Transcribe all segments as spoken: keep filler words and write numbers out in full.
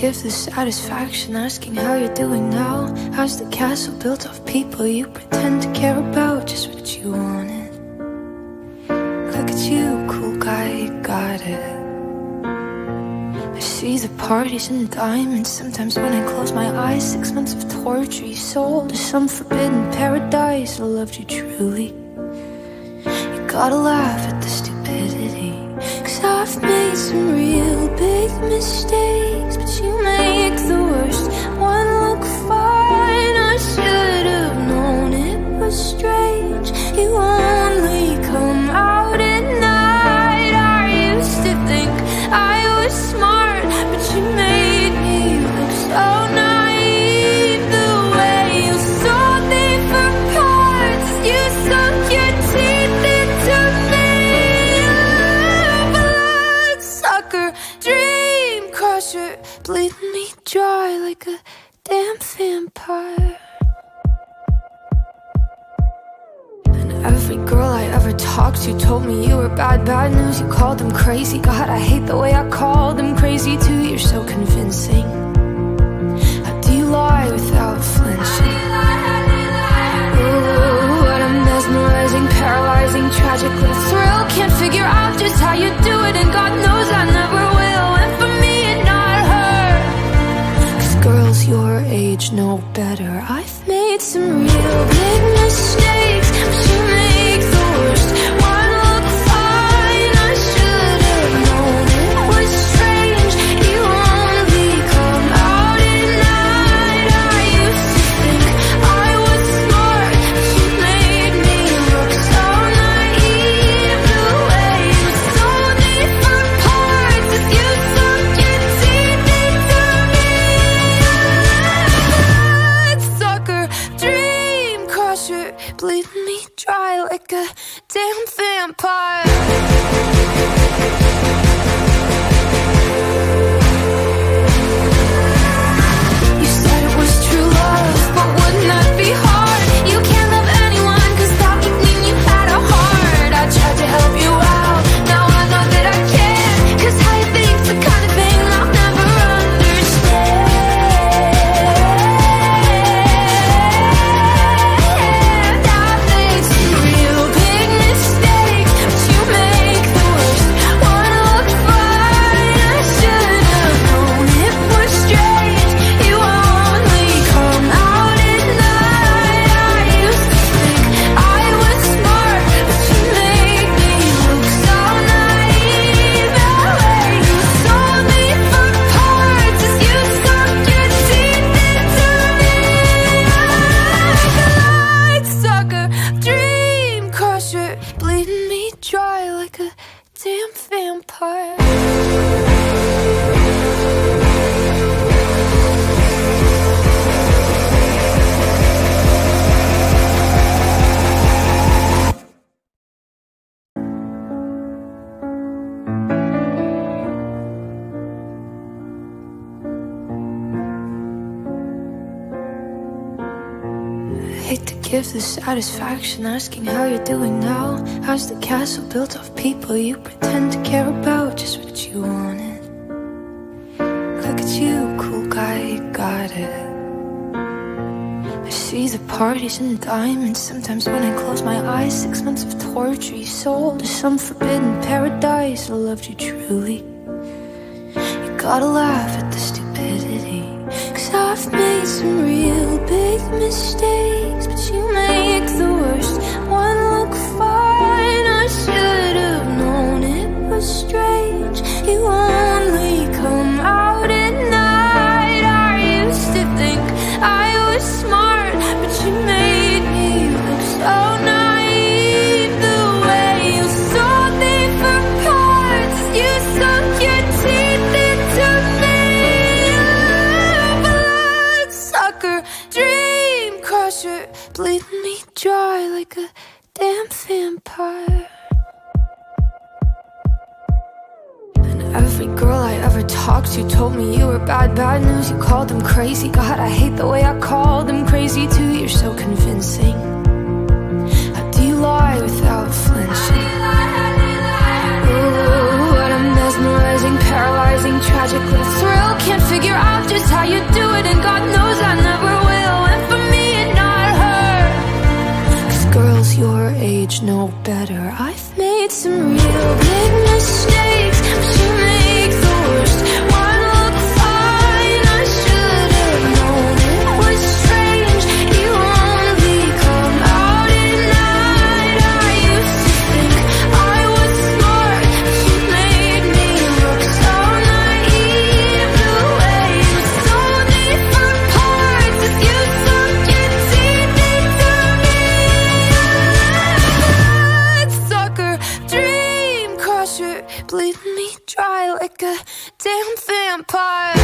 give the satisfaction asking how you're doing now. How's the castle built of people you pretend to care about? Just what you wanted. Look at you, cool guy, you got it. I see the parties and the diamonds. Sometimes when I close my eyes, six months of torture you sold to some forbidden paradise. I loved you truly. You gotta laugh at the stupidity, 'cause I've made some real big mistakes, but you make the worst one look fine. I should have known it was strange. You only come out at night. I used to think I was smart, but you made me look so naive. The way you sold me for parts, you sunk your teeth into me. Blood sucker, dream crusher, bleeding me dry like a damn vampire. Every girl I ever talked to told me you were bad, bad news. You called them crazy. God, I hate the way I called them crazy too. You're so convincing. How do you lie without flinching? Ooh, what a mesmerizing, paralyzing, tragic little thrill. Can't figure out just how you do it, and God knows I never will. And for me and not her, 'cause girls your age know better. I've made some real big mistakes, but you make the worst one look fine. I should have known it was strange. You only come out at night. I used to think I was smart, but you made me look so naive. The way you sold me for parts, as you sunk your teeth into me. Blood sucker, dream crusher, bleed me dry like a damn vampire. You said it was true love, but wouldn't that be hard? You can't love anyone, 'cause that would mean you had a heart. I tried to help you out, now I know that I can, 'cause how you think's the kind of thing I'll never understand. Give the satisfaction asking how you're doing now. How's the castle built of people you pretend to care about? Just what you wanted. Look at you, cool guy, you got it. I see the parties and the diamonds. Sometimes when I close my eyes, six months of torture you sold to some forbidden paradise. I loved you truly. You gotta laugh at the stupidity, 'cause I've made some real big mistakes, but you make the worst one look fine. I should have known it was strange. You only come out at night. I used to think I was smart, but you made me look so naive. The way you sold me for parts, you sunk your teeth into me. Dream crusher, bleed me dry like a damn vampire. And every girl I ever talked to told me you were bad, bad news. You called them crazy. God, I hate the way I called them crazy too. You're so convincing. How do you lie without flinching? Ooh, what a mesmerizing, paralyzing, tragic little thrill. Can't figure out better. I've made some real big mistakes, but you make the worst one look fine. I should have known it was strange. You only come out at night. I used to think I was smart, but you made me look so naive. The way you sold me for parts, if you suck your teeth into me. Sucker, dream crusher, bleed me dry like a damn vampire.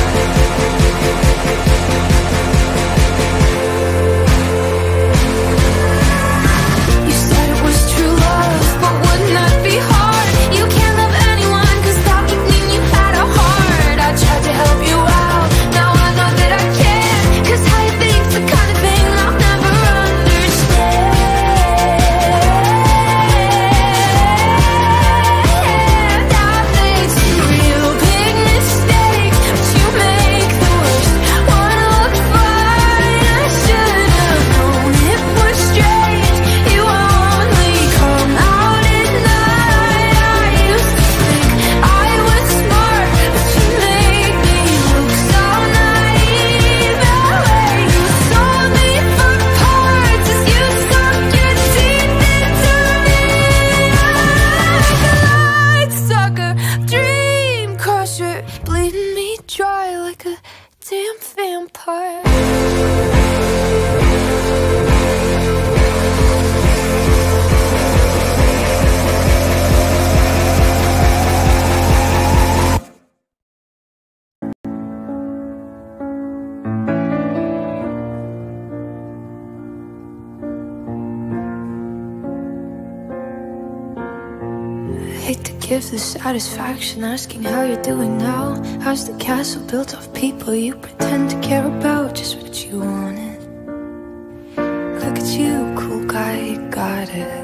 Give the satisfaction asking how you're doing now. How's the castle built of people you pretend to care about? Just what you wanted. Look at you, cool guy, you got it.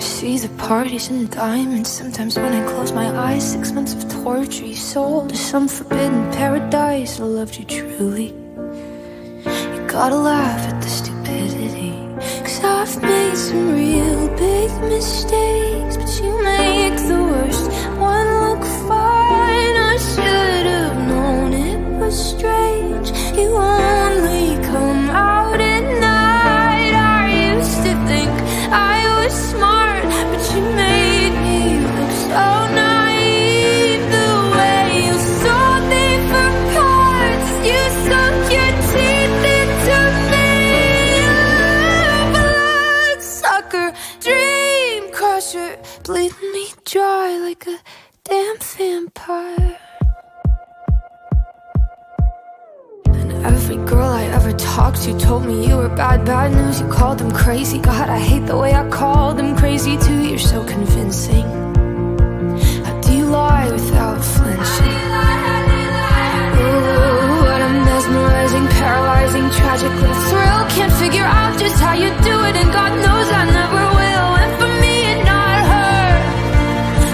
I see the parties and diamonds sometimes when I close my eyes. Six months of torture you sold to some forbidden paradise. I loved you truly. You gotta laugh at the stupidity, cause I've made some real big mistakes, but you make the worst one look fine. I should have known it was strange. You only come out at night. I used to think I was smart, but you made me look so naive. The way you sold me for parts, you sunk your teeth into me. Blood sucker, dream crusher, bleed me dry like a damn vampire. And every girl I ever talked to told me you were bad, bad news. You called them crazy. God, I hate the way I called them crazy too. You're so convincing. How do you lie without flinching? Ooh, what a mesmerizing, paralyzing, tragic little thrill. Can't figure out just how you do it, and God knows I never will. And for me and not her,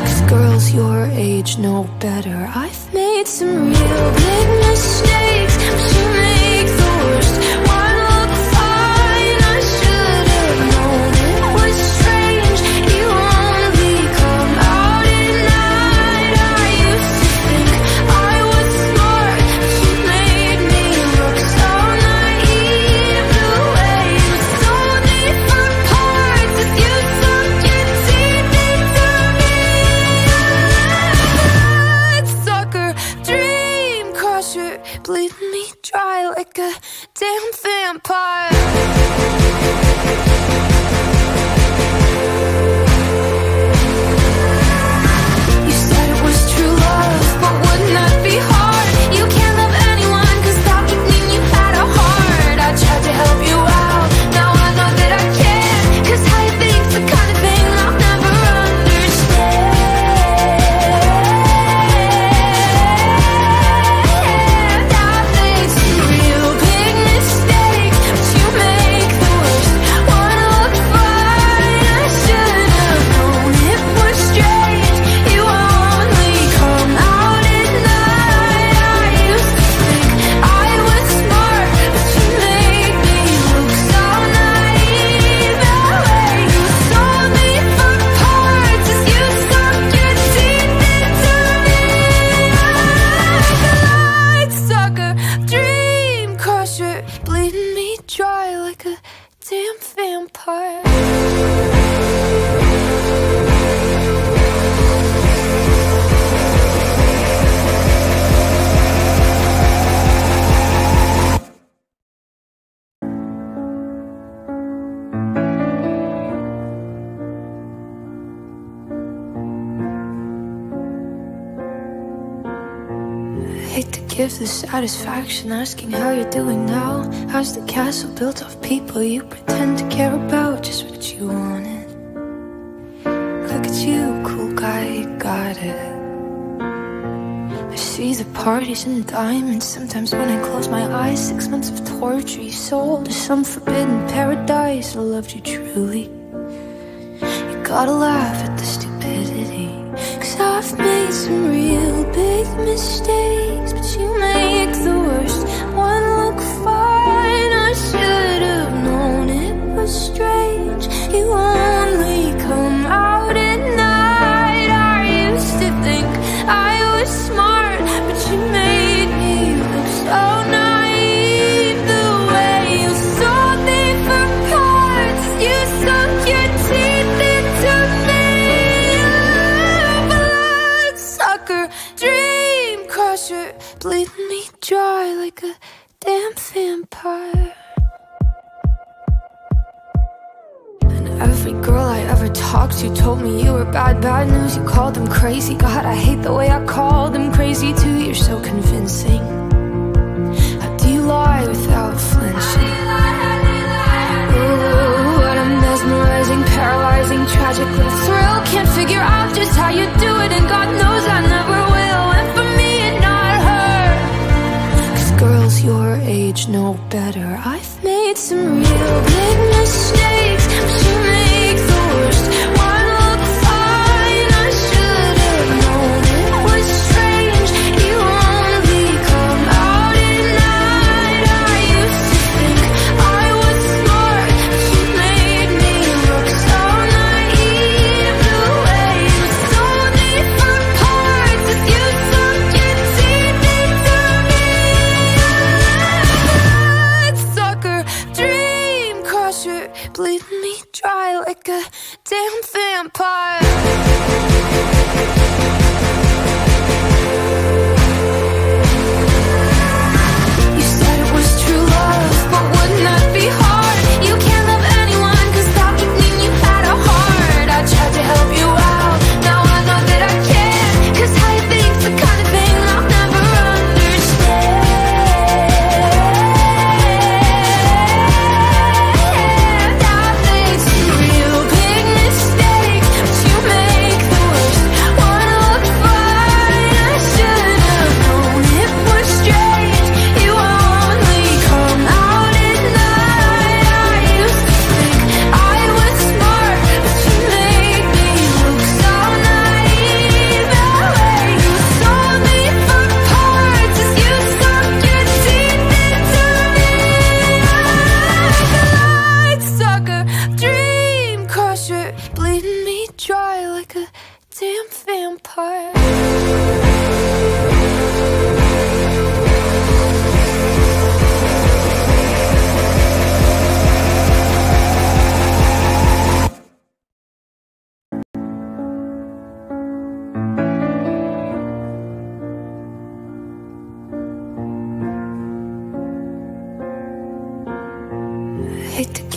cause girls your age know better. I've made some real big mistakes, but you make the worst one look fine. I should have known it was strange. You only come out at night. I used to think I was smart, but you made me look so naive. The way you sold me for parts, if you sunk your teeth into me. Blood sucker, dream crusher, bleed me dry like a damn vampire. Make the burn me dry like a damn vampire. I hate to give the satisfaction asking how you're doing now. How's the castle built off people you pretend to care about? Just what you wanted. Look at you, cool guy, you got it. I see the parties and diamonds sometimes when I close my eyes. Six months of torture you sold to some forbidden paradise. I loved you truly. You gotta laugh at the stupidity, 'cause I've made some real big mistakes, but you make the worst one look fine. I should have known it was strange. You only come out at night. I used to think I was smart, but you made me look so naive. The way you sold me for parts, you sunk your teeth into me. You're a bloodsucker, dream crusher, bleed me dry like a damn vampire. And every girl I ever talked to told me you were bad, bad news. You called them crazy. God, I hate the way I called them crazy too. You're so convincing. How do you lie without flinching? Ooh, what a mesmerizing, paralyzing, tragic little thrill. Can't figure out just how you do it, and God knows I never will. And for me, girls your age know better. I've made some real big mistakes, but you make the worst one look fine. I should have known it was strange. You only come out at night. I used to think I was smart, but you made me look so naive. The way you sold me for parts, as you sunk your teeth into me. Bleed me dry like a damn vampire.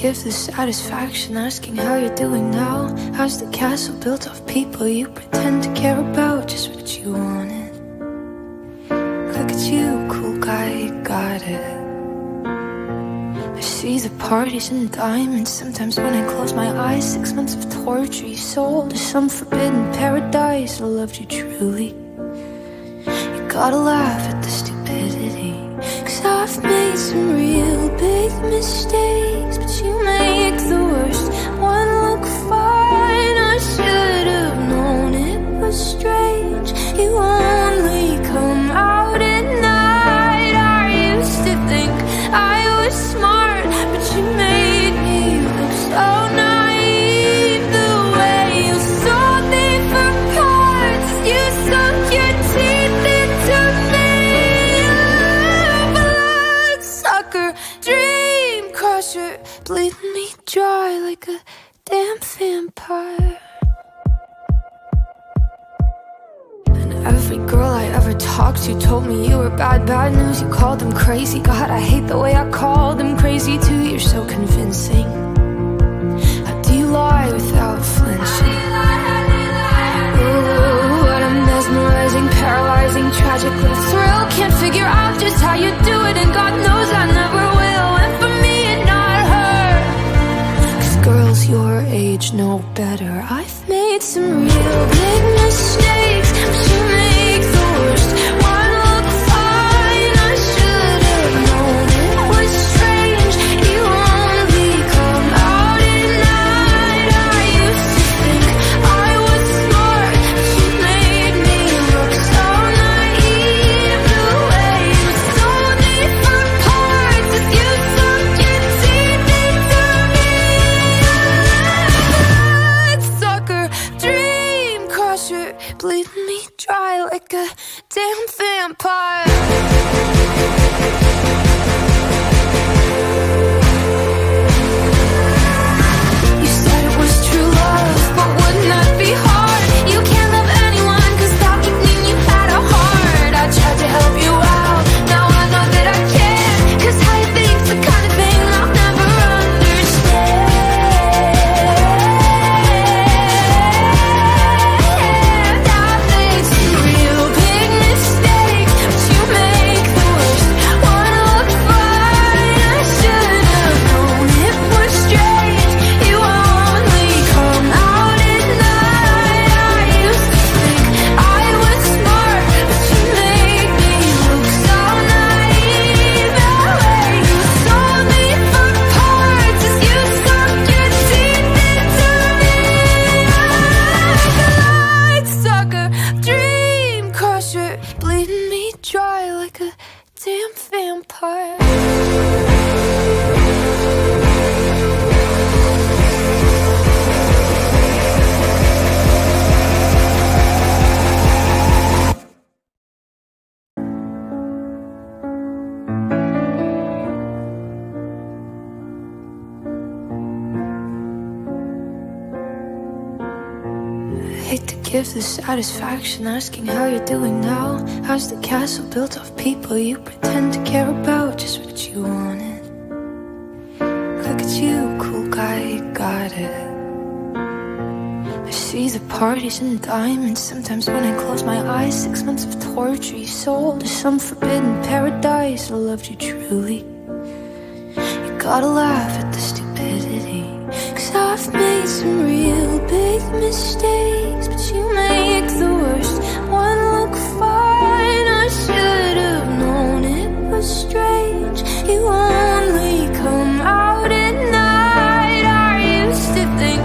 Give the satisfaction asking how you're doing now. How's the castle built off people you pretend to care about? Just what you wanted. Look at you, cool guy, you got it. I see the parties and diamonds sometimes when I close my eyes. Six months of torture you sold to some forbidden paradise. I loved you truly. You gotta laugh at the stupidity, 'cause I've made some real big mistakes, but you make the worst one look fine. I should have known it was strange. You only come out at night. I used to think I was smart, but you made me look so naive. The way you sold me for parts, you sunk your teeth into me. You're a bloodsucker, dream pleasure, bleeding me dry like a damn vampire. Every girl I ever talked to told me you were bad, bad news. You called them crazy. God, I hate the way I called them crazy too. You're so convincing. How do you lie without flinching? Ooh, what a mesmerizing, paralyzing, tragic little thrill. Can't figure out just how you do it, and God knows I never will. And for me and not her, 'cause girls your age know better. I've made some real big mistakes, but you make the worst. Give the satisfaction asking how you're doing now. How's the castle built of people you pretend to care about? Just what you wanted. Look at you, cool guy, you got it. I see the parties and diamonds sometimes when I close my eyes. Six months of torture you sold to some forbidden paradise. I loved you truly. You gotta laugh at the stupidity, 'cause I've made some real big mistakes, but you make the worst one look fine. I should have known it was strange. You only come out at night. I used to think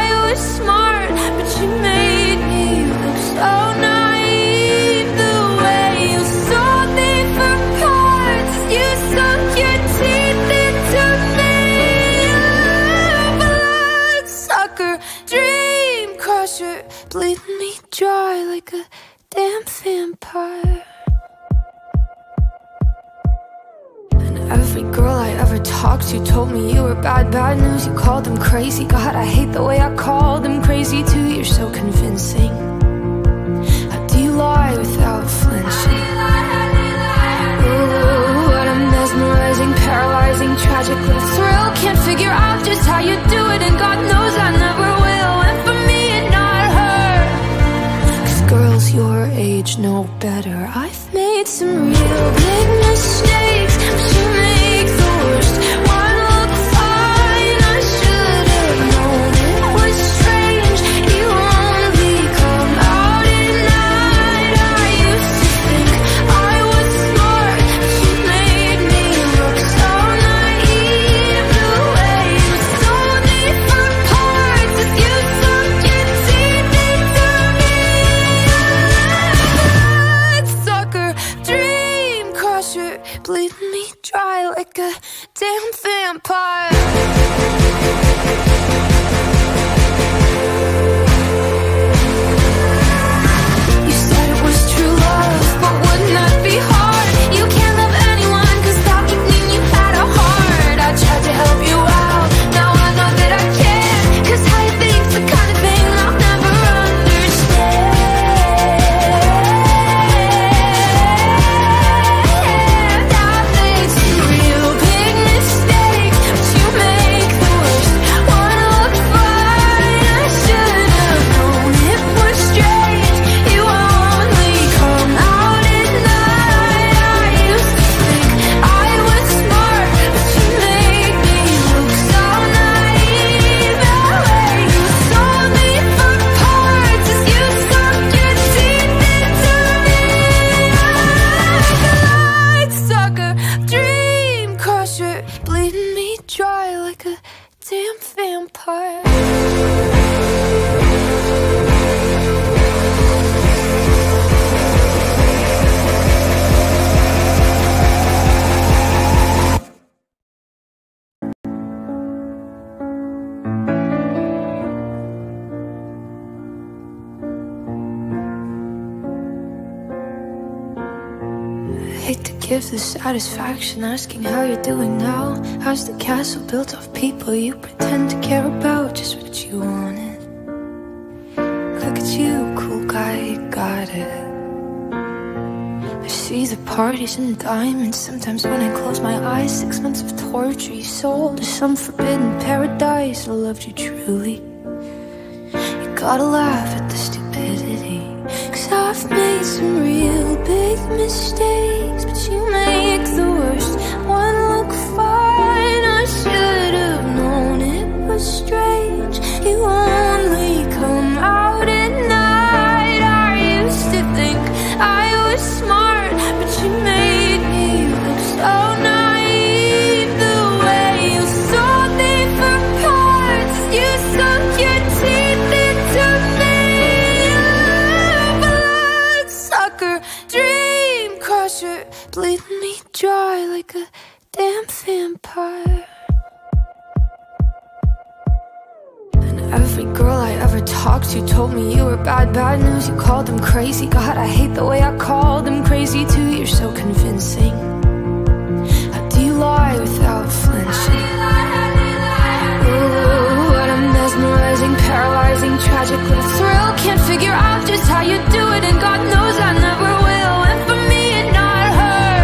I was smart, but you made me look so naive. The way you sold me for parts, you sunk your teeth into me. Dream crusher, bleeding me dry like a damn vampire. And every girl I ever talked to told me you were bad, bad news. You called them crazy. God, I hate the way I called them crazy too. You're so convincing. How do you lie without flinching? Ooh, what a mesmerizing, paralyzing, tragic little thrill. Can't figure out just how you do it, and God knows I never will. And for me and not her, 'cause girls your age know better. I've made some real big mistakes, but you make the worst one look fine. I should have known it was strange. You only come out at night. I used to think I was smart, but you made me look so naive. The way you sold me for parts, as you sunk your teeth into me. Bad sucker, dream crusher, bleeding me dry like a damn vampire. Tried to help. Bleeding me dry like a damn vampire. To give the satisfaction asking how you're doing now. How's the castle built of people you pretend to care about? Just what you wanted. Look at you, cool guy, you got it. I see the parties and diamonds. Sometimes when I close my eyes, six months of torture you sold to some forbidden paradise. I loved you truly. You gotta laugh at the stupidity, 'cause I've made some real big mistakes, but you make the worst one look fine. I should have known it was strange. You only come out at night. I used to think I was smart, but you made me look so naive. The way you sold me for parts, you sunk your teeth into me. Dream crusher, bleeding me dry like a damn vampire. And every girl I ever talked to told me you were bad, bad news. You called them crazy. God, I hate the way I called them crazy too. You're so convincing. How do you lie without flinching? Ooh, what a mesmerizing, paralyzing, tragic little thrill. Can't figure out just how you do it, and God knows I never will. And for me and not her,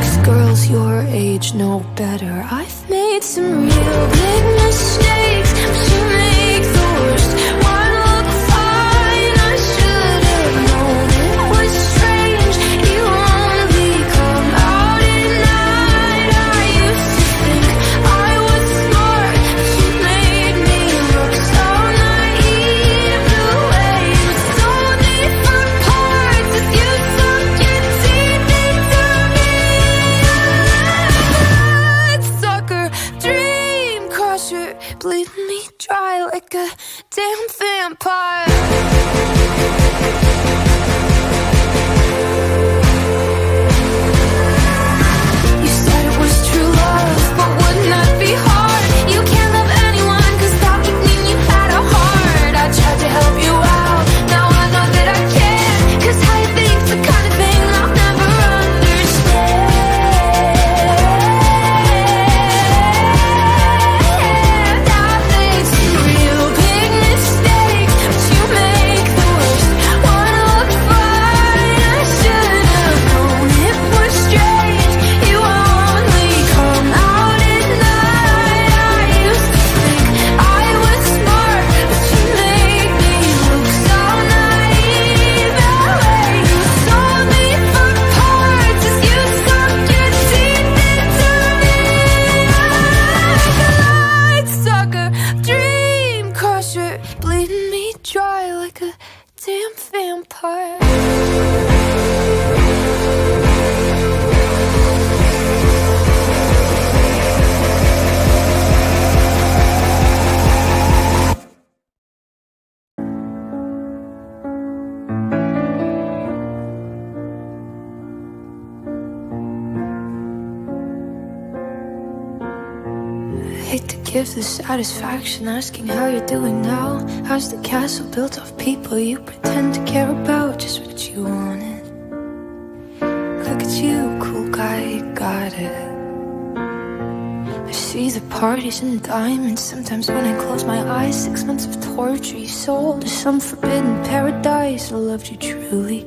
'cause girls your age know better. I've made some real big mistakes, but you make the worst one look fine. I should have known it was strange. You only come out at night. I used to think I was smart, but you made me look so naive. The way you sold me for parts, as you sunk your teeth into me. Blood sucker, dream crusher, bleeding me dry like a damn vampire. To give the satisfaction asking how you're doing now. How's the castle built of people you pretend to care about? Just what you wanted. Look at you, cool guy, you got it. I see the parties and diamonds. Sometimes when I close my eyes, six months of torture you sold to some forbidden paradise. I loved you truly.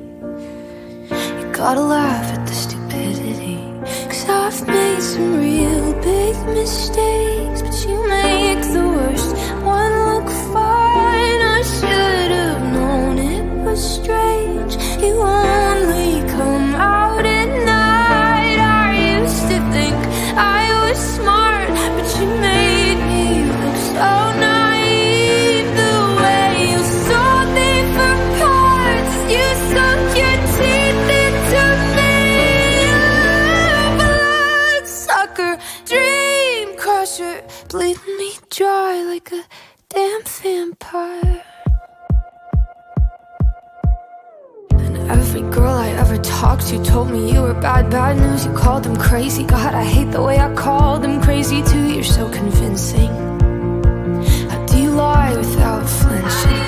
You gotta laugh at the stupidity, 'cause I've made some real big mistakes, but you make the worst one look fine. I should have known it was strange. You only come out at night. I used to think I was smart, but you made me look so naive. The way you sold me for parts, you sunk your teeth into me. Dream tears are bleeding me dry like a damn vampire. Every girl I ever talked to told me you were bad, bad news. You called them crazy. God, I hate the way I called them crazy too. You're so convincing. How do you lie without flinching?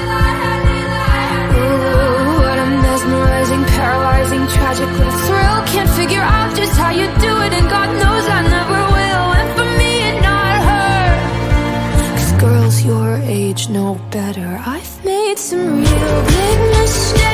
Ooh, what a mesmerizing, paralyzing, tragic little thrill. Can't figure out just how you do it, and God knows I never will. And for me and not her, 'cause girls your age know better. I've made some real big mistakes.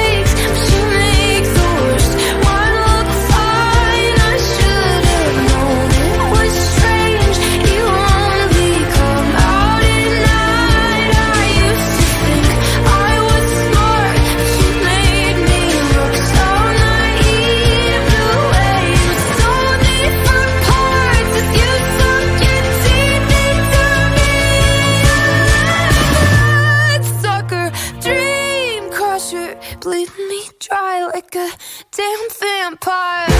Bleeding me dry like a damn vampire.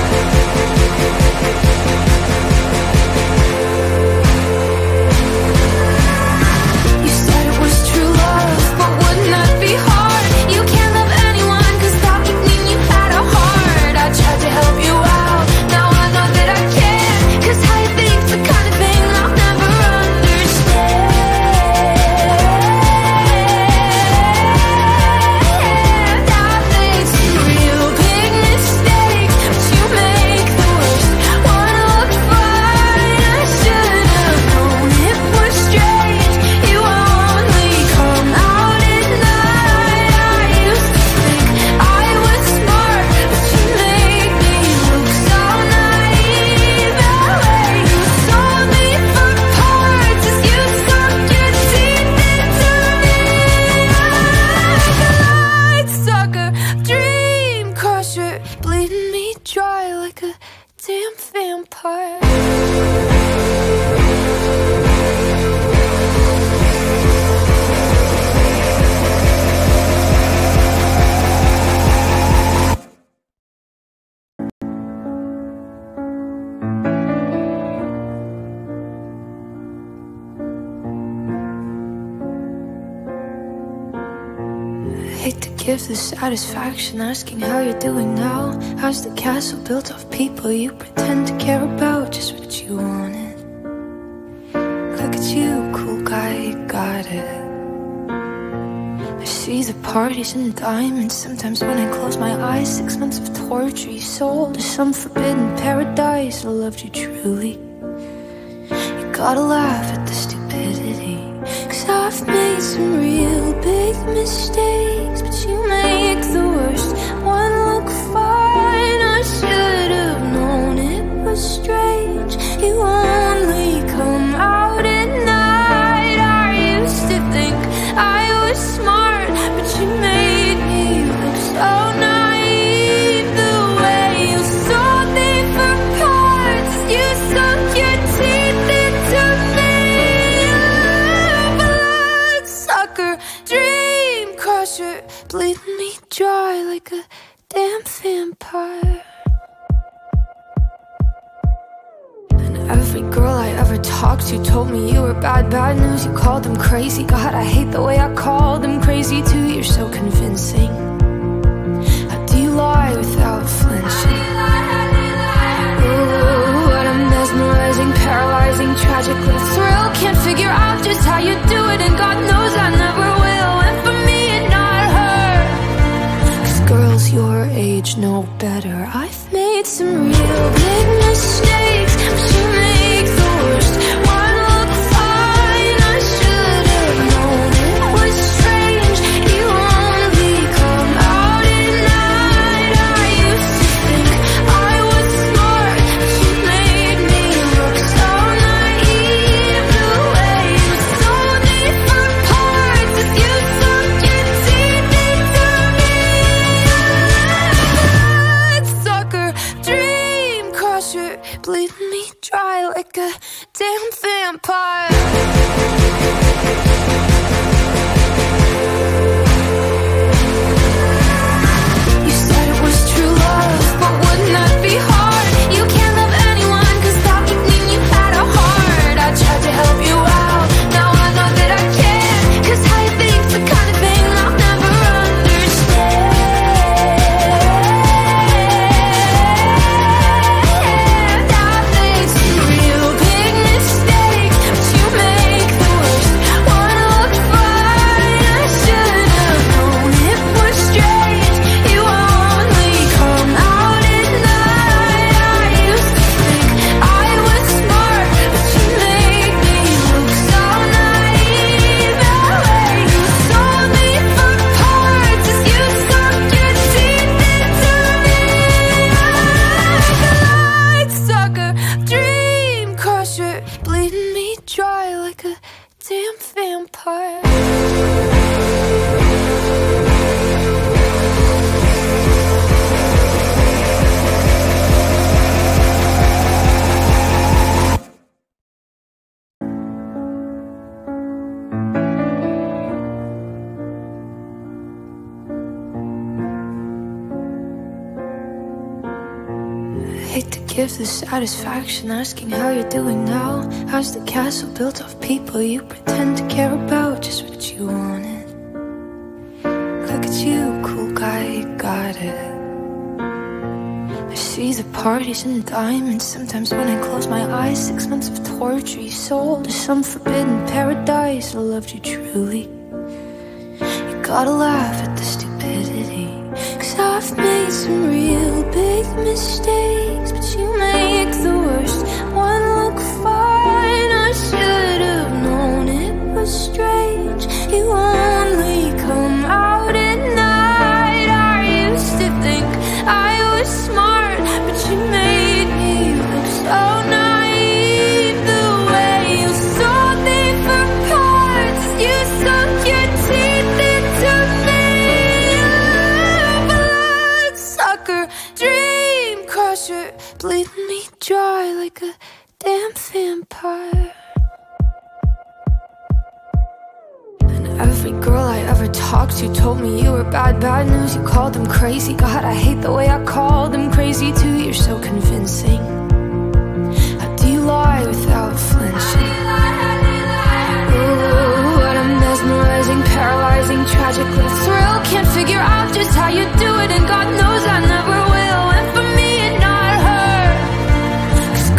Bleeding me dry like a damn vampire. I hate to give the satisfaction asking how you're doing now. How's the castle built of people you pretend to care about? Just what you wanted. Look at you, cool guy, you got it. I see the parties and diamonds sometimes when I close my eyes. Six months of torture you sold to some forbidden paradise. I loved you truly. You gotta laugh at the stupidity, 'cause I've made some real big mistakes. You make the worst one look fine. I should have known it was strange. You only come out at night. I used to think I was smart, but you made me look so naive. The way you sold me for parts, you sunk your teeth into me. Bloodsucker, dream crusher, bleeding me dry like a damn vampire. And every girl I ever talked to told me you were bad, bad news. You called them crazy. God, I hate the way I called them crazy too. You're so convincing. How do you lie without flinching? Ooh, what a mesmerizing, paralyzing, tragic little thrill. Can't figure out just how you do it, and God knows I never will. And for me, girls your age know better. I've made some real big mistakes, but you make the worst one look fine. I should have known it was strange. You only come out at night. I used to think I was smart, but you made me look so naive. like a damn vampire. I hate to give the satisfaction asking how you're doing now. How's the castle built of people you pretend to care about? Just what you wanted. Look at you, cool guy, you got it. I see the parties and diamonds sometimes when I close my eyes. Six months of torture you sold to some forbidden paradise. I loved you truly. You gotta laugh at the stupidity, 'cause I've made some real big mistakes. You make the worst one look fine. I should have known it was strange. You only come out at night. I used to think I was smart, but you made me look so naive. The way you sold me for parts, you sunk your teeth into me. Bloodsucker, dream crusher, bleeding me dry like a damn vampire. And every girl I ever talked to told me you were bad, bad news. You called them crazy. God, I hate the way I called them crazy too. You're so convincing. How do you lie without flinching? Ooh, what a mesmerizing, paralyzing, tragic little thrill. Can't figure out just how you do it, and God knows I never will. And for me,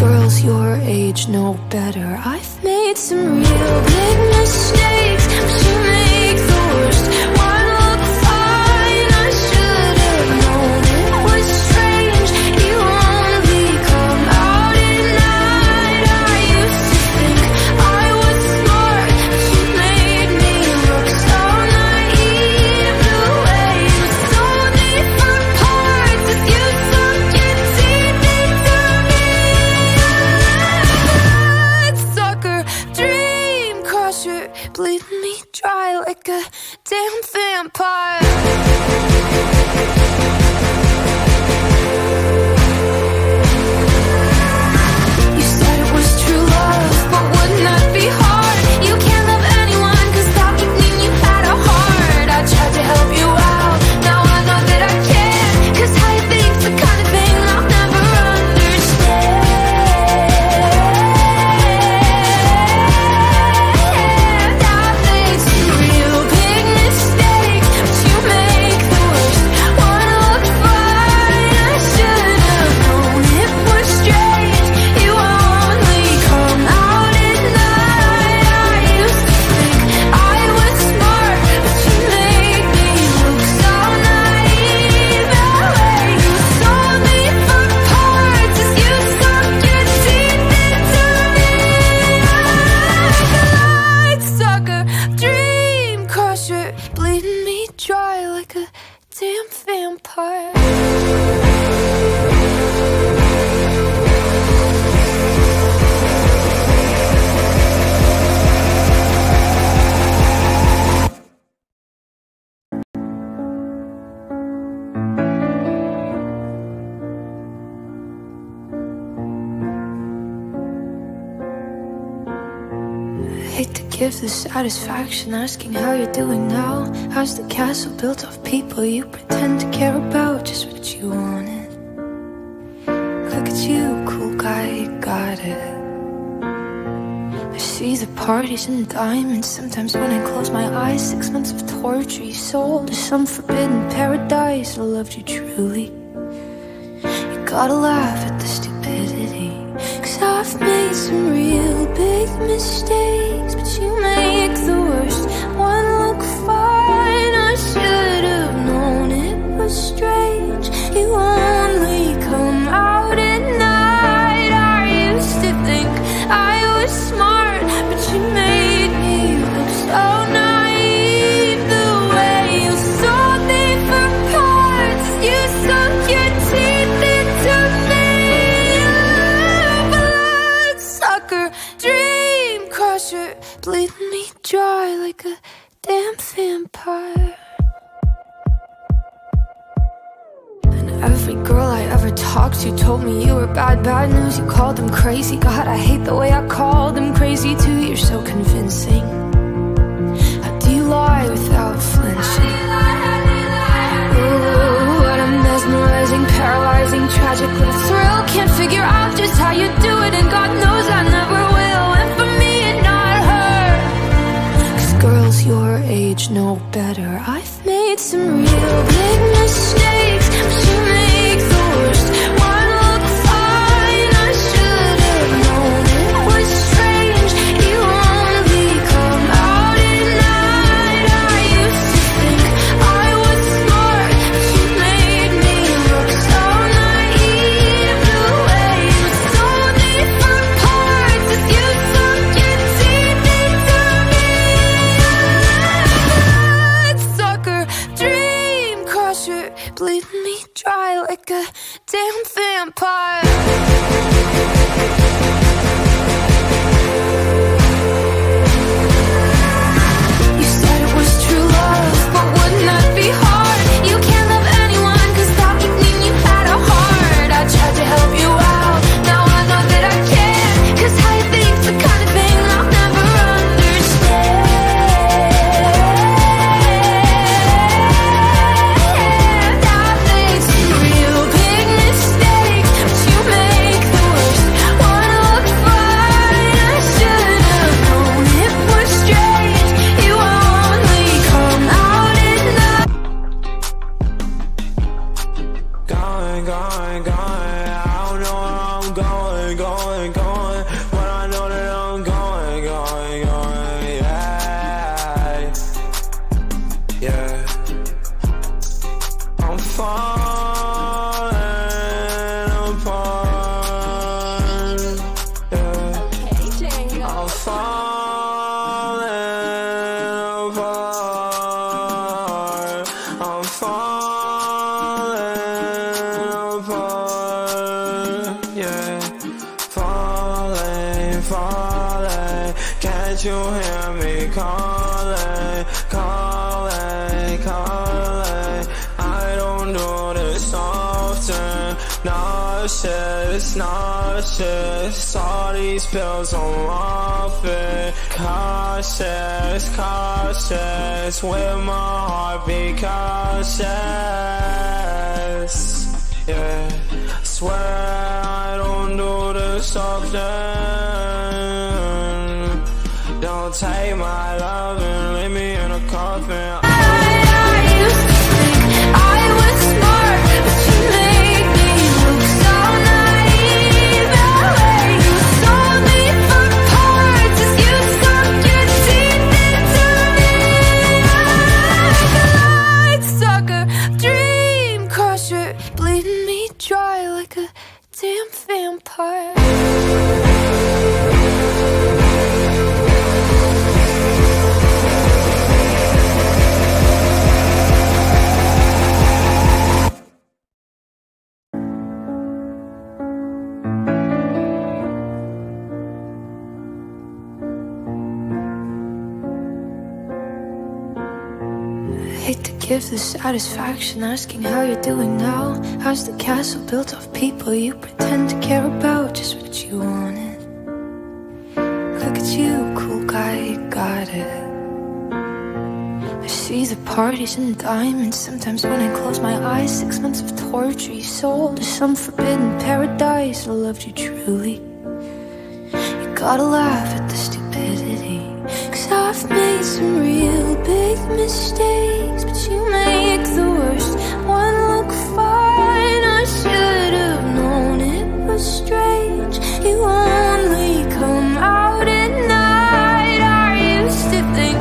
girls your age know better. I've made some real big mistakes, but you make the worst one look fine. I should have known it was strange. You only come out at night. I used to think I was smart, but you made me look so naive. The way you sold me for parts, as you sunk your teeth into me. Dream crusher, bleed me dry like a damn vampire. You said it was true love, but wouldn't that be hard? You can't love anyone, 'cause that would mean you had a heart. I tried to help you out, now I know that I can, 'cause how you think's the kind of thing I'll never understand. Give the satisfaction asking how you're doing now. How's the castle built of people you pretend to care about? Just what you wanted. Look at you, cool guy, you got it. I see the parties and diamonds sometimes when I close my eyes. Six months of torture you sold to some forbidden paradise. I loved you truly. You gotta laugh at the stupidity, 'cause I've made some real big mistakes. You make the worst one look fine. I should have known it was strange. You only come out at night. I used to think I was smart, but you made me look so naive. The way you sold me for parts, you sunk your teeth into me. Bloodsucker, dream crusher, water, bleed me dry like a damn vampire. And every girl I ever talked to told me you were bad, bad news. You called them crazy. God, I hate the way I called them crazy too. You're so convincing. How do you lie without flinching? Ooh, what a mesmerizing, paralyzing, tragically thrill. Can't figure out just how you do it, and God knows I never will. And for me and not her, 'cause girls your age know better. I've made some real big mistakes, but you make the worst one look fine. I should have known it was strange. You only come out at night. I used to think I was smart, but you made me look so naive. The way you sold me for parts, if you sunk your teeth into me. Bad sucker, dream crusher, bleed me dry like a damn vampire. You said it was true love, but wouldn't that be hard? You can't love anyone, 'cause that would mean you had a heart. I tried to help you out, now I know that I can't, 'cause hiding's the kind of thing I'll never understand. I've made some real big mistakes, but you make the worst one look fine. I should have known it was strange. You only come out at night. Going, going, going. I don't know where I'm going, going, going. But I know that I'm going, going, going. Yeah, yeah. I'm falling apart. Yeah, I'm falling apart. I'm falling apart. Yeah, falling, falling. Can't you hear me calling, calling, calling? I don't do this often. Nauseous, nauseous. All these pills I'm off it. Cautious, cautious. With my heart be cautious. Yeah, swear I don't do this often. Don't take my love and leave me in a coffin. I used to think I was smart, but you made me look so naive. The way you sold me for parts, as you sunk your teeth into me. Night sucker, dream crusher, bleeding me dry like a damn vampire. Hate to give the satisfaction asking how you're doing now. How's the castle built off people you pretend to care about? Just what you wanted. Look at you, cool guy, you got it. I see the parties and diamonds sometimes when I close my eyes. Six months of torture you sold to some forbidden paradise. I loved you truly. You gotta laugh at the stupidity, 'cause I've made some real big mistakes, but you make the worst one look fine. I should have known it was strange. You only come out at night. I used to think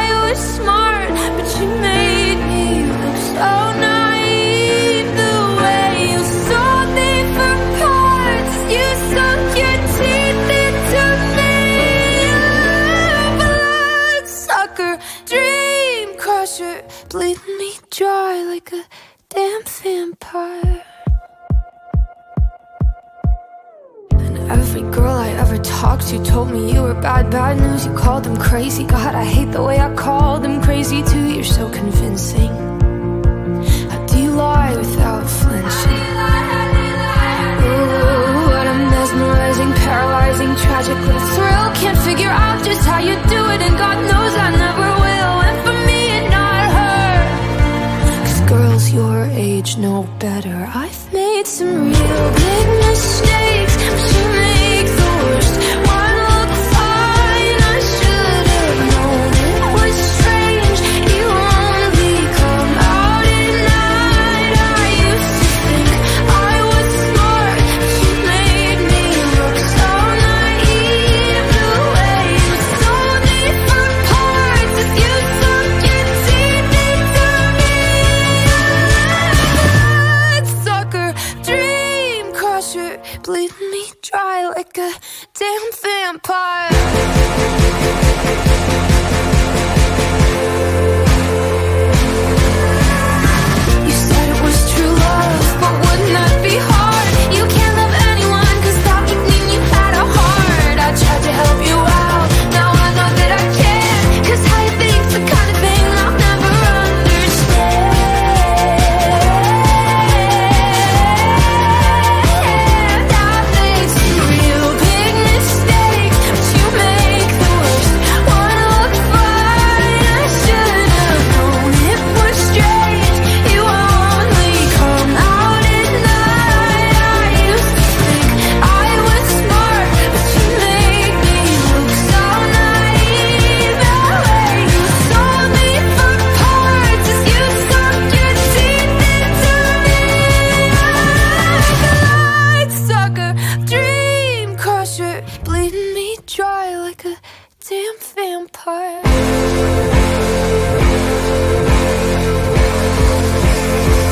I was smart, but you made me look so naive. The way you sold me for parts, you sunk your teeth into me. Blood sucker, dream crusher, bleed me dry like a damn vampire. Every girl I ever talked to told me you were bad, bad news. You called them crazy. God, I hate the way I called them crazy too. You're so convincing. How do you lie without flinching? Ooh, what a mesmerizing, paralyzing, tragic little thrill. Can't figure out just how you do it, and God knows I never will. And for me and not her, 'cause girls your age know better. I've made some real big mistakes, but you make the worst one look fine. I should have known it was strange. You only come out at night. I used to think I was smart. You made me look so naive. The way you sold me for parts, if you sunk your teeth into me. Bad sucker, dream crusher, bleed me dry like a damn vampire. You said it was true love, but wouldn't that be hard? You can't love anyone, 'cause that would mean you had a heart. I tried to help you out, now I know that I can't, 'cause how you think's the kind of thing I'll never understand. I've made some real big mistakes, but you make the worst one look fine. I should have known it was strange. You only come out at night. I used to think I was smart, but you make me look so naive. The way you sold me for parts, as you sunk your teeth into me. Night sucker, dream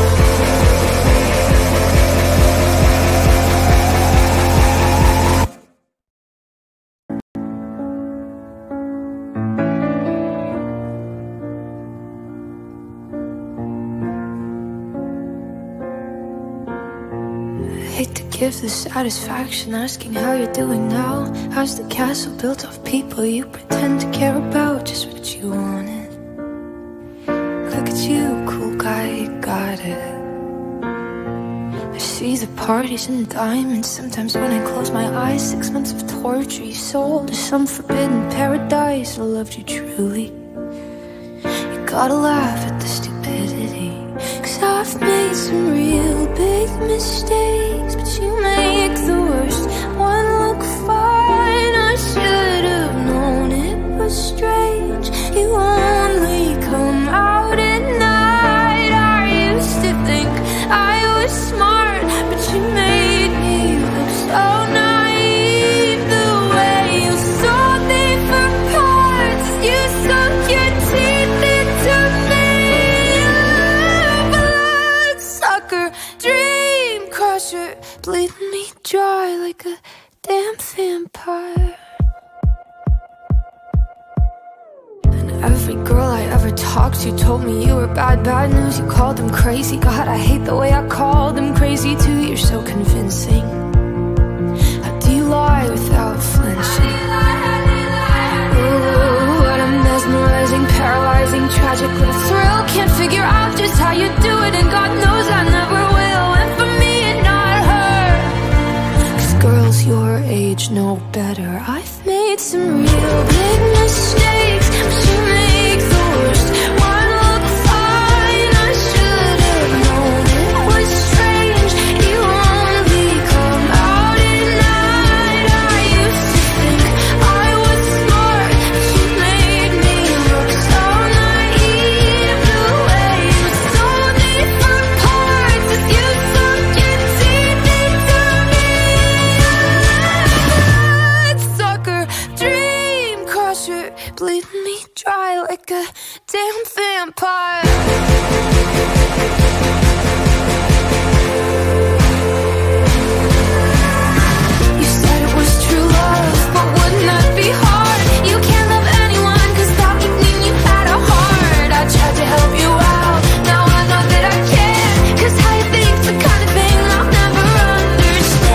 crusher, bleeding me dry like a damn vampire. Hate to give the satisfaction asking how you're doing now. How's the castle built of people you pretend to care about? Just what you wanted. Look at you, cool guy, you got it. I see the parties and diamonds sometimes when I close my eyes. Six months of torture you sold to some forbidden paradise. I loved you truly. You gotta laugh at the stupidity, 'cause I've made some real big mistakes, but you make the worst one look fine. I should have known it was strange. You only come out at night. I used to think I was smart, but you made me look so naive. The way you sold me for parts, you sunk your teeth into me. Blood sucker, dream crusher, bleed me dry like a damn vampire. Every girl I ever talked to told me you were bad, bad news. You called them crazy. God, I hate the way I called them crazy too. You're so convincing. How do you lie without flinching? Ooh, what a mesmerizing, paralyzing, tragic little thrill. Can't figure out just how you do it, and God knows I never will. And for me and not her, 'cause girls your age know better. I've made some real big mistakes, but you make the worst one look fine. I should have known it was strange. You only come out at night. I used to think I was smart. You made me look so naive. The way you sold me for parts, as you sunk your teeth into me. Blood sucker, dream crusher, bleed me dry like a damn vampire. You said it was true love, but wouldn't that be hard? You can't love anyone, 'cause that would mean you had a heart. I tried to help you out, now I know that I can't, 'cause how you think's the kind of thing I'll never understand.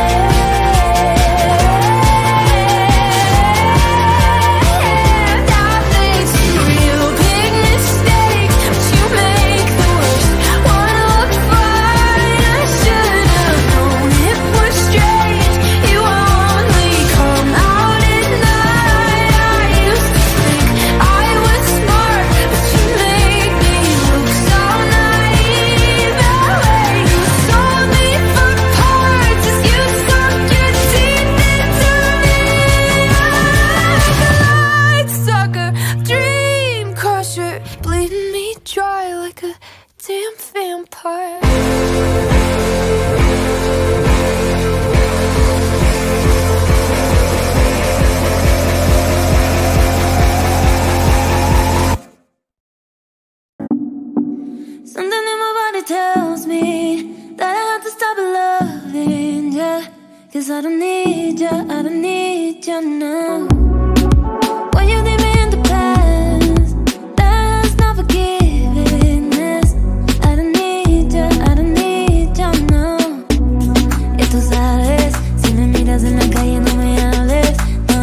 damn vampire. Something in my body tells me that I have to stop loving ya, cause I don't need ya, I don't need ya now. What you did me in the past, that's not forgiveness. I don't need ya, I don't need ya now. Y tú sabes, si me miras en la calle no me hables, no.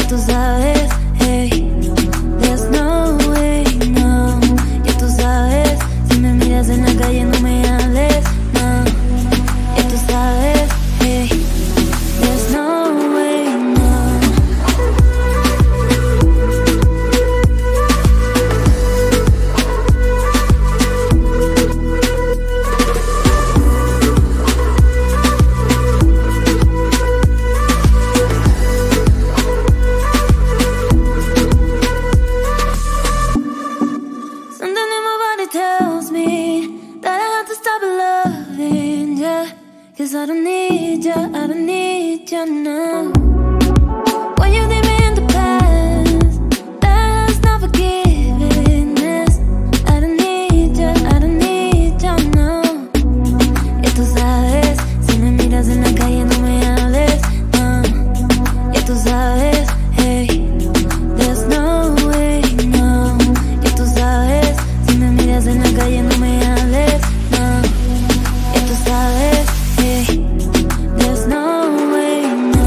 Y tú sabes, hey, there's no way, no. Y tú sabes, en la calle no me hables, no. Y tú sabes, hey, there's no way, no. Something in my body tells me loving ya, cause I don't need ya, I don't need ya now. What you did me in the past, that's not forgiveness. I don't need ya, I don't need ya now. Y tú sabes, si me miras en la calle no me hables, no. Y tú sabes, hey, there's no way, no. Y tú sabes, si me miras en la calle no me hables, no. There's no way, no.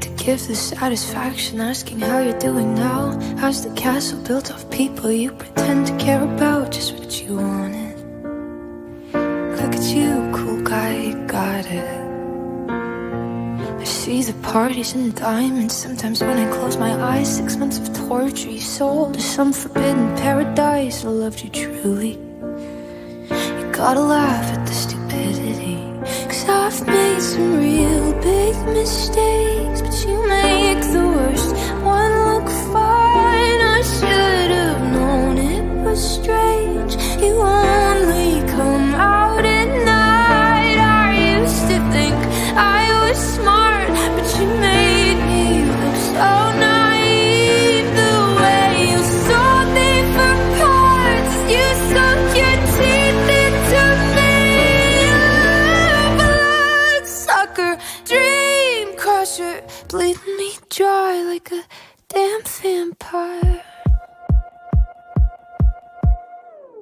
To give the satisfaction asking how you're doing now. How's the castle built of people you pretend to care about? Just what you wanted. Look at you, cool guy, you got it. I see the parties and diamonds. Sometimes when I close my eyes, six months of torture you sold to some forbidden paradise. I loved you truly. You gotta laugh at the stupidity, cause I've made some real big mistakes, but you make the worst one look fine. I should have known it was strange. You only come out at night. I used to think I was smart, but you made me look so naive. The way you sold me for parts, you sunk your teeth into me. Dream crusher, bleeding me dry like a damn vampire.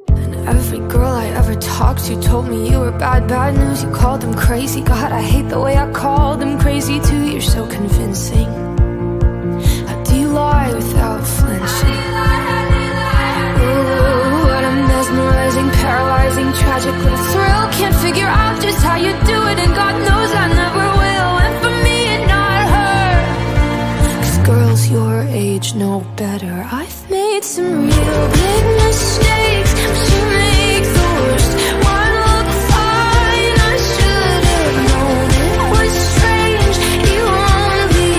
And every girl I ever talked to told me you were bad, bad news. You called them crazy. God, I hate the way I called them crazy too. You're so convincing. How do you lie without flinching? Ooh, what a mesmerizing, paralyzing, tragic little thrill. Can't figure out just how you do it, and God knows I never will. And for me and not her, cause girls your age know better. I've made some real big mistakes, but you make the worst one look fine. I should have known it was strange. You only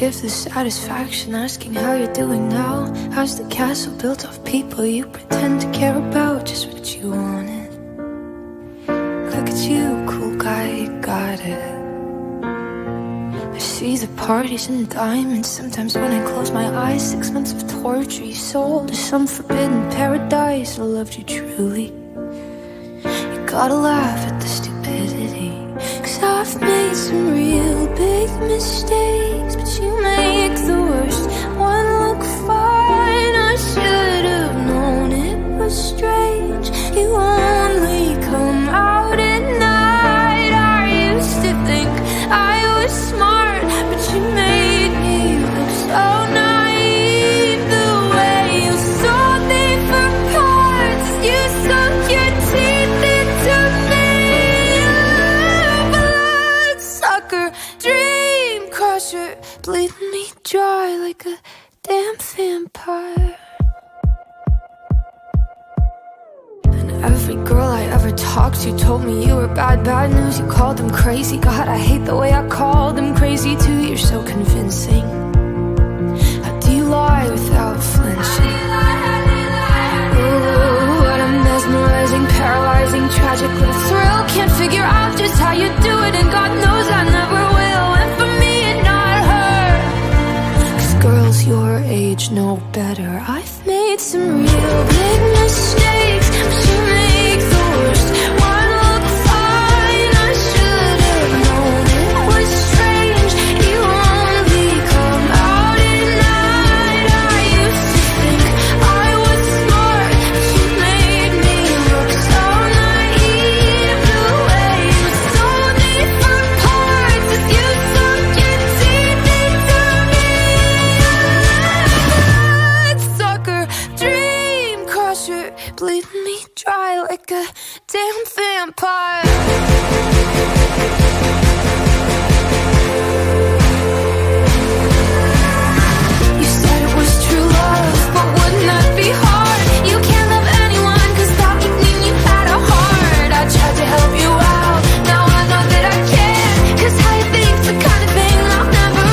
give the satisfaction asking how you're doing now. How's the castle built of people you pretend to care about? Just what you wanted. Look at you, cool guy, got it. I see the parties and diamonds sometimes when I close my eyes. Six months of torture you sold to some forbidden paradise. I loved you truly. You gotta laugh at the stupidity, 'cause I've made some real big mistakes, but you make the worst one look fine. I should have known it was strange. You only come out at night. I used to think I was smart, but you made me look so naive. The way you sold me for parts, you sunk your teeth into me. Bloodsucker, dream crusher, bleeding me dry like a damn vampire. Every girl I ever talked to told me you were bad, bad news. You called them crazy. God, I hate the way I called them crazy too. You're so convincing. How do you lie without flinching? Ooh, what a mesmerizing, paralyzing, tragic little thrill. Can't figure out just how you do it, and God knows I never will. And for me and not her, 'cause girls your age know better. I've made some real big mistakes, but you make the worst one look fine. I should have known it was strange. You only come out at night. I used to think I was smart, but you made me look so naive. The way you sold me for parts, as you sunk your teeth into me. Bloodsucker, dream crusher, bleed me dry like a damn vampire. You said it was true love, but wouldn't that be hard? You can't love anyone, 'cause that would mean you had a heart. I tried to help you out, now I know that I can't, 'cause how you think's the kind of thing I'll never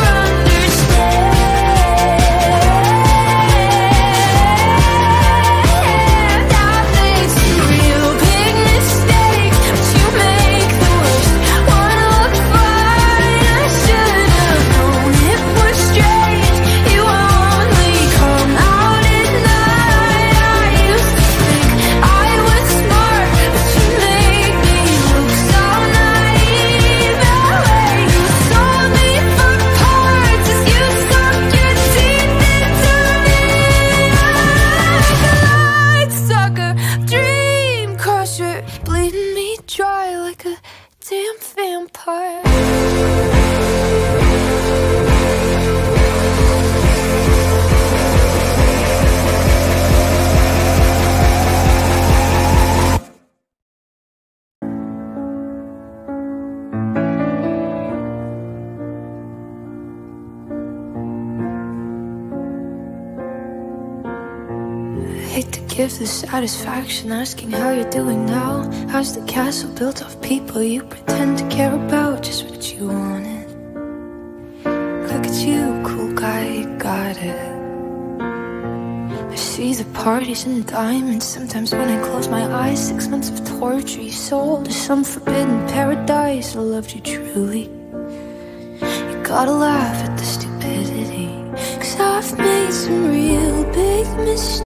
give the satisfaction asking how you're doing now. How's the castle built of people you pretend to care about? Just what you wanted. Look at you, cool guy, got it. I see the parties and diamonds sometimes when I close my eyes. Six months of torture you sold to some forbidden paradise. I loved you truly. You gotta laugh at the stupidity, 'cause I've made some real big mistakes.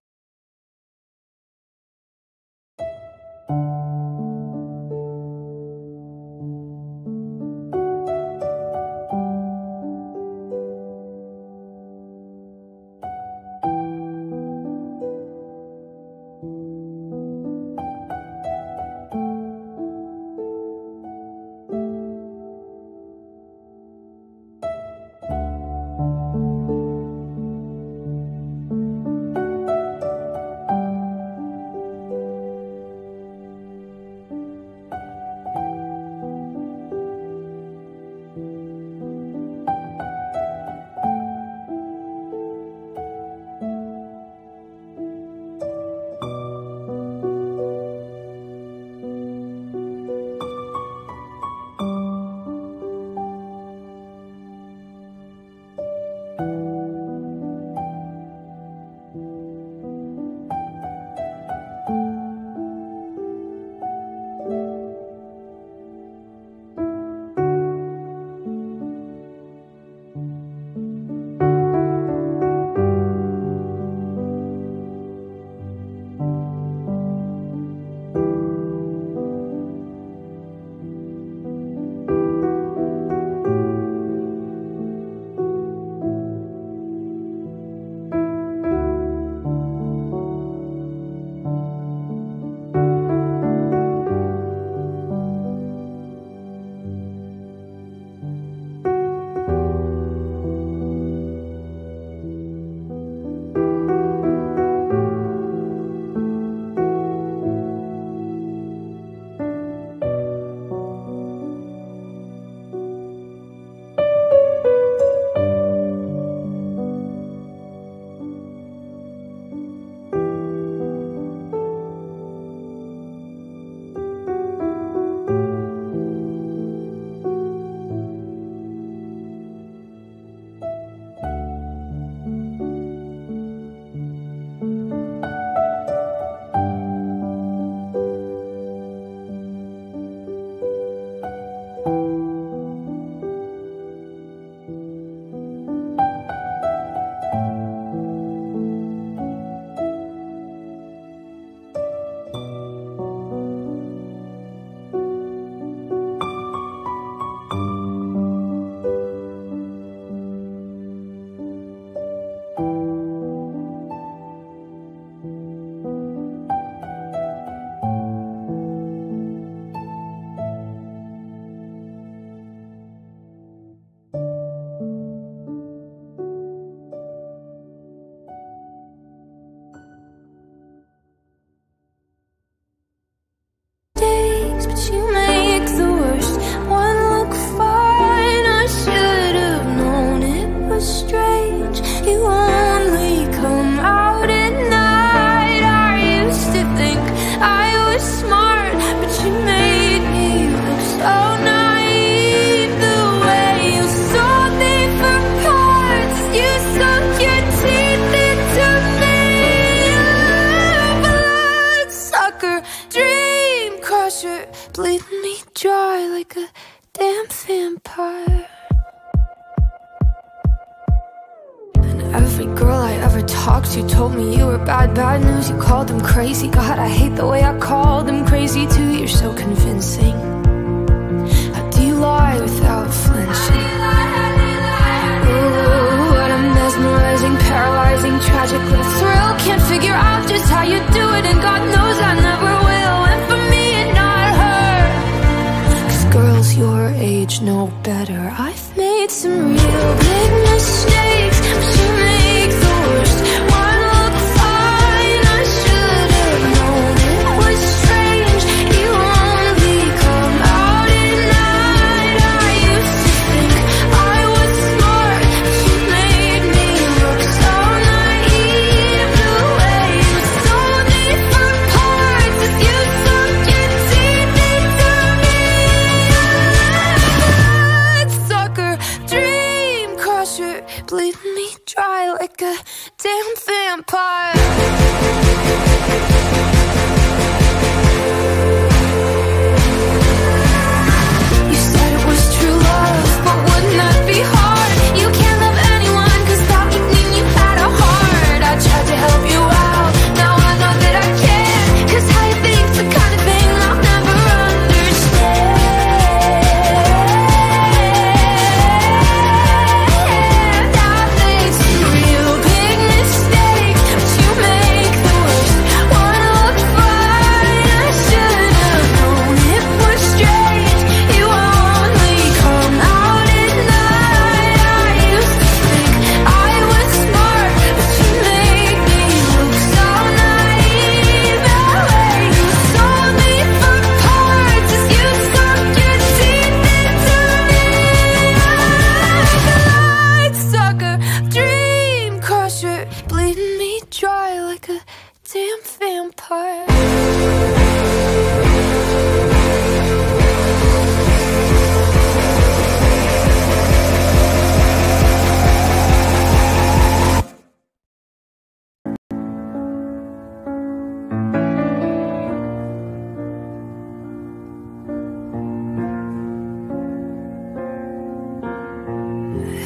scars are bleeding me dry like a damn vampire. And every girl I ever talked to told me you were bad, bad news. You called them crazy. God, I hate the way I called them crazy too. You're so convincing. How do you lie without flinching? Ooh, what a mesmerizing, paralyzing, tragic little thrill. Can't figure out just how you do it, and God knows I never will. And for me and not her, 'cause girls your age know better. I've made some real big mistakes. I'm sure bleeding me dry like a damn vampire. Bleeding me dry like a damn vampire.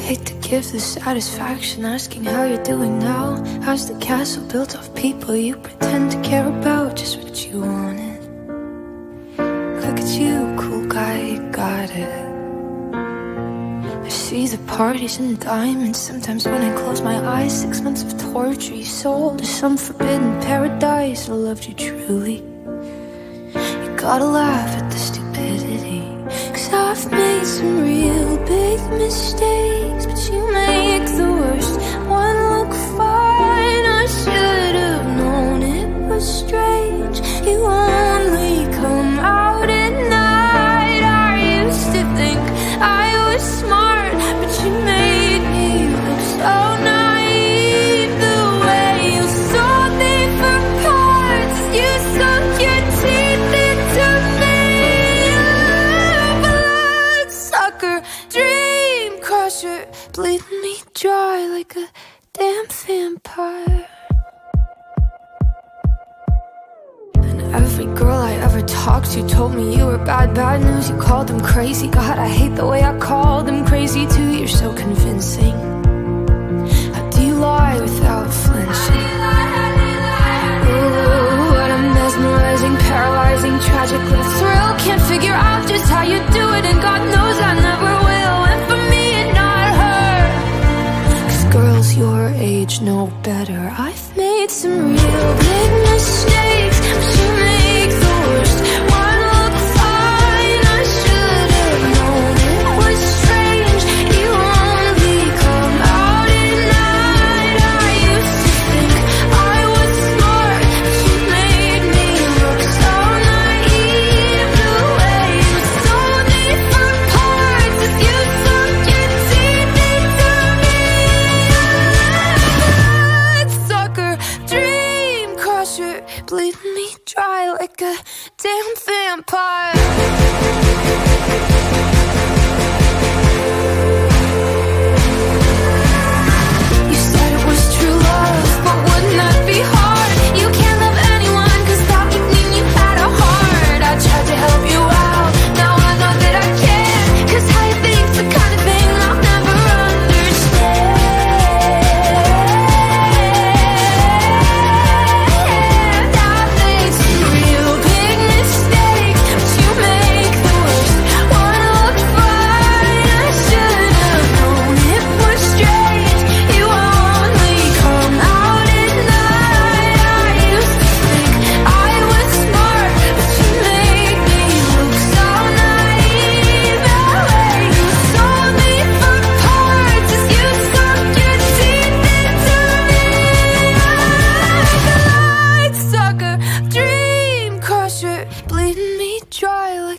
Hate to give the satisfaction asking how you're doing now. How's the castle built off people you pretend to care about? Just what you wanted. Look at you, cool guy, you got it. I see the parties and diamonds sometimes when I close my eyes. Six months of torture you sold to some forbidden paradise. I loved you truly. You gotta laugh at the stupidity, 'cause I've made some real big mistakes. You make the worst one look fine. I should have known it was strange. You only come out at night. I used to think I was smart, but you made me look so naive. The way you sold me for parts, you sunk your teeth into me. Oh, blood sucker, dream crusher, bleeding me dry like a damn vampire. And every girl I ever talked to told me you were bad, bad news. You called them crazy. God, I hate the way I called them crazy too. You're so convincing. How do you lie without flinching? Ooh, what a mesmerizing, paralyzing, tragic little thrill. Can't figure out just how you do it, and God knows I never will. And for me, girls your age know better. I've made some real big mistakes. I'm sure make the worst one look fine. I should have known it was strange. You only come out at night. I used to think I was smart, but you made me look so naive.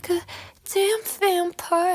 like a damn vampire.